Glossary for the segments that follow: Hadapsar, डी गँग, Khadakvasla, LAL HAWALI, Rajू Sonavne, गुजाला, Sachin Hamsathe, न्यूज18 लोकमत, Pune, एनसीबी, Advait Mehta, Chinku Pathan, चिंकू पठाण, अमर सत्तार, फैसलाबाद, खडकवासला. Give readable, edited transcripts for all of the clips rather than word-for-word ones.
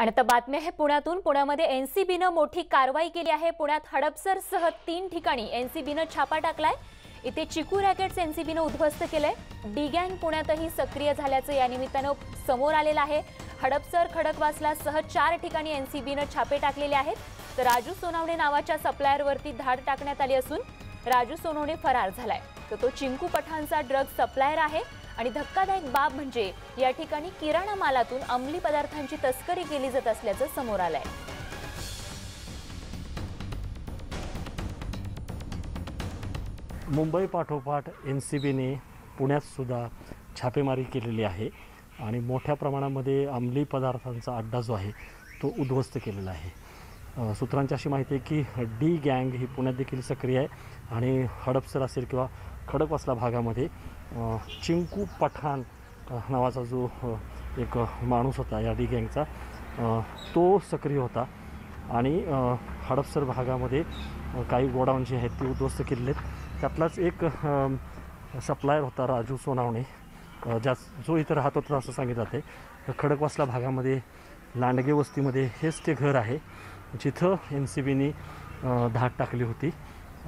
है पुण्यातून। पुण्यामध्ये एनसीबीने मोठी कारवाई केली आहे। पुण्यात हडपसर सह 3 ठिकाणी एनसीबीने छापा टाकलाय। इथे चिकू रॅकेट्स एनसीबीने उद्ध्वस्त केले। डी गँग पुण्यातही सक्रिय झाल्याचे या निमित्ताने समोर आलेला आहे। हडपसर खडकवासला सह 4 ठिकाणी एनसीबीने छापे टाकलेले आहेत। तर राजू सोनावणे नावाच्या सप्लायरवरती धाड टाकण्यात आली असून राजू सोनावणे फरार झालाय। तर तो चिंकू पठाणचा ड्रग सप्लायर आहे। आणि धक्कादायक बाब म्हणजे या ठिकाणी किराणा मालातून अंमली पदार्थांची तस्करी केली जात असल्याचं समोर आलंय। मुंबई पाठोपाठ एनसीबीने पुण्यात सुद्धा छापेमारी केलेली आहे आणि मोठ्या प्रमाणामध्ये अंमली पदार्थांचा अड्डा जो आहे तो उद्ध्वस्त केलेला आहे। सूत्रांची अशी माहिती आहे की डी गँग ही पुण्यात देखील सक्रिय आहे आणि हडपसर असेल किंवा खडकवासला भागामध्ये चिंकू पठाण नावाचा जो एक माणूस होता या डी गँगचा तो सक्रिय होता आणि हडपसर भागामध्ये काही गोडाऊन जे आहेत ते उद्ध्वस्त केलेले आहेत। त्यातलाच एक सप्लायर होता राजू सोनावणे जो इथं राहत होता असं सांगितलं जाते। खडकवासला भागामध्ये लांडगे वस्तीमध्ये हेच ते घर आहे जिथं एनसीबीने धाड टाकली होती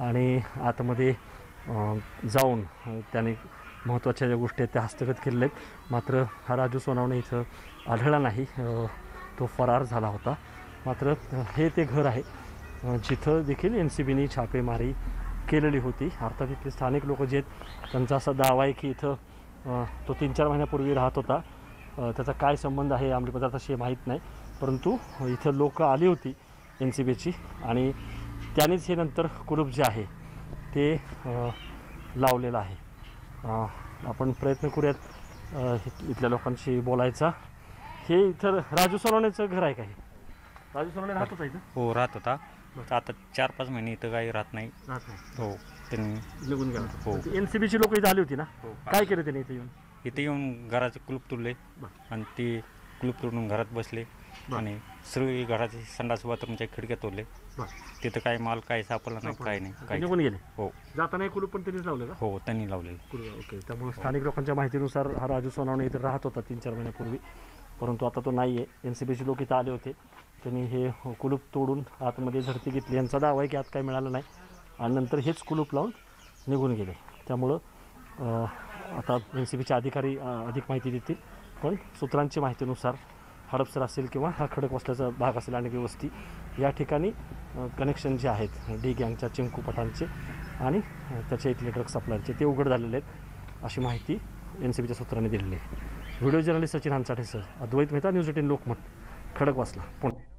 आणि आतमध्ये जाऊन त्याने महत्त्वाच्या ज्या गोष्टी आहेत त्या हस्तगत केलेल्या आहेत। मात्र हा राजू सोनावणे इथं आढळला नाही, तो फरार झाला होता। मात्र हे ते घर आहे जिथं देखील एनसीबीने छापेमारी केलेली होती। अर्थात इथले स्थानिक लोक जे आहेत त्यांचा असा दावा आहे की इथं तो 3-4 महिन्यापूर्वी राहत होता। त्याचा काय संबंध आहे अंमली पदार्थाशी माहीत नाही, परंतु इथं लोक आली होती एनसीबीची आणि त्यानेच हे नंतर कुरूप जे आहे ते लावलेलं आहे। आपण प्रयत्न करूयात इथल्या लोकांशी बोलायचा। हे इथं राजू सोनावणेचं घर आहे का? हे राजू सोनावणे राहत होता इथं? हो राहत होता। आता 4-5 महिने इथं काही राहत नाही। हो निघून गेला। हो एनसीबीची लोक इथं आली होती ना, काय केलं त्यांनी? इथे येऊन घराचे कुलूप तुडले आणि ते कुलूप तुडून घरात बसले आणि सर्व घराचे संडास बाथरूमच्या खिडक्या तोडले। तिथं काय माल काय सापडला नाही, काय नाही, काय निघून गेले। हो जाताना कुलूप पण त्यांनीच लावलेलं? हो त्यांनी लावलेलं। ओके, त्यामुळे स्थानिक लोकांच्या माहितीनुसार हा राजू सोनावणे इथं राहत होता 3-4 महिन्यापूर्वी, परंतु आता तो नाही आहे। एनसीबीचे लोक इथं आले होते, त्यांनी हे कुलूप तोडून आतमध्ये झडती घेतली। यांचा दावा आहे की आत काय मिळालं नाही आणि नंतर हेच कुलूप लावून निघून गेले। त्यामुळं आता एनसीबीचे अधिकारी अधिक माहिती देतील, पण सूत्रांची माहितीनुसार हडपसर असेल किंवा हा खडकवासल्याचा भाग असेल आणि वस्ती या ठिकाणी कनेक्शन जे आहेत डी गँगच्या चिंकू पठाणचे आणि त्याच्या इथले ड्रग्स सप्लायरचे ते उघड झालेले आहेत अशी माहिती एनसीबीच्या सूत्रांनी दिलेली आहे। Video journalist Sachin Hamsathe sir, Advait Mehta, न्यूज18 लोकमत, खडकवासला, Pune.